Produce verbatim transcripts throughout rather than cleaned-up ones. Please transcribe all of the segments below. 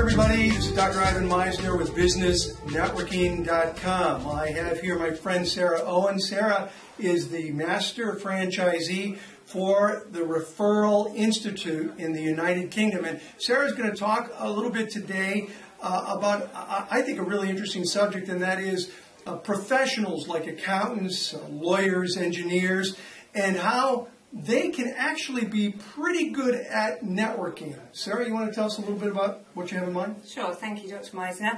everybody, it's Doctor Ivan Misner with Business Networking dot com. I have here my friend Sarah Owen. Sarah is the master franchisee for the Referral Institute in the United Kingdom. And Sarah's going to talk a little bit today uh, about, uh, I think, a really interesting subject, and that is uh, professionals like accountants, uh, lawyers, engineers, and how they can actually be pretty good at networking. Sarah, you want to tell us a little bit about what you have in mind? Sure, thank you, Doctor Misner.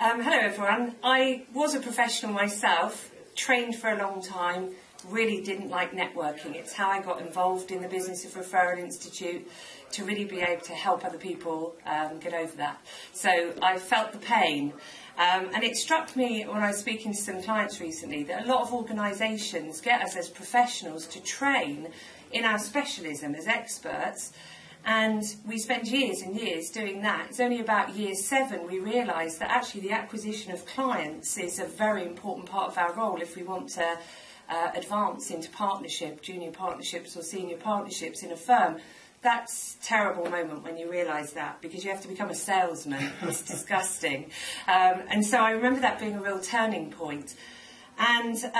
Um, hello, everyone. I was a professional myself, trained for a long time, really didn't like networking. It's how I got involved in the business of Referral Institute to really be able to help other people um, get over that. So I felt the pain. Um, and it struck me when I was speaking to some clients recently that a lot of organisations get us as professionals to train in our specialism as experts, and we spend years and years doing that. It's only about year seven we realise that actually the acquisition of clients is a very important part of our role if we want to uh, advance into partnership, junior partnerships or senior partnerships in a firm. That's a terrible moment when you realise that, because you have to become a salesman. It's disgusting. Um, and so I remember that being a real turning point. And uh,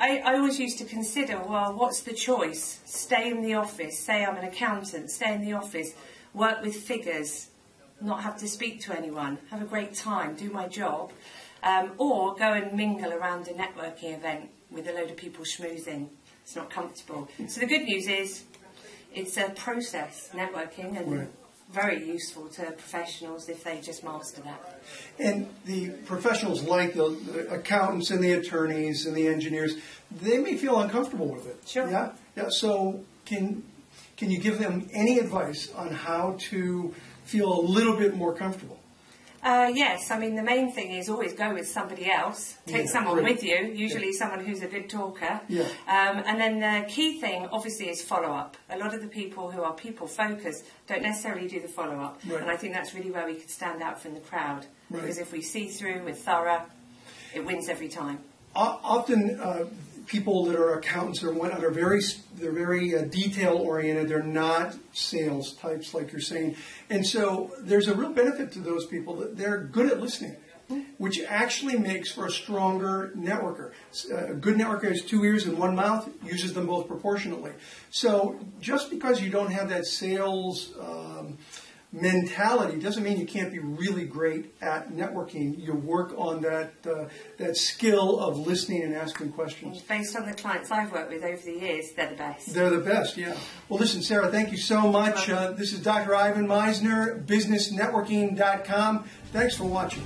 I, I always used to consider, well, what's the choice? Stay in the office. Say I'm an accountant. Stay in the office. Work with figures. Not have to speak to anyone. Have a great time. Do my job. Um, or go and mingle around a networking event with a load of people schmoozing. It's not comfortable. So the good news is, it's a process, networking, and right. Very useful to professionals if they just master that. And the professionals like the, the accountants and the attorneys and the engineers, they may feel uncomfortable with it. Sure. Yeah? Yeah. So can, can you give them any advice on how to feel a little bit more comfortable? Uh, yes, I mean the main thing is always go with somebody else, take yeah, someone great. with you, usually yeah. someone who's a good talker, yeah. um, and then the key thing obviously is follow-up. A lot of the people who are people-focused don't necessarily do the follow-up, right. and I think that's really where we could stand out from the crowd, right. because if we see through, we're thorough, it wins every time. O often uh, people that are accountants or whatnot are very, they're very uh, detail-oriented, they're not sales types like you're saying. And so there's a real benefit to those people that they're good at listening, which actually makes for a stronger networker. A good networker has two ears and one mouth, uses them both proportionately. So just because you don't have that sales um, mentality doesn't mean you can't be really great at networking. You work on that uh, that skill of listening and asking questions. Based on the clients I've worked with over the years, they're the best. They're the best, yeah. Well, listen, Sarah, thank you so much. Uh, this is Doctor Ivan Misner, Business Networking dot com. Thanks for watching.